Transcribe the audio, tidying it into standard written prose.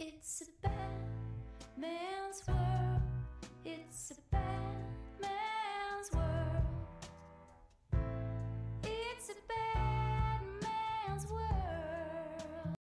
It's a bad man's world. It's a bad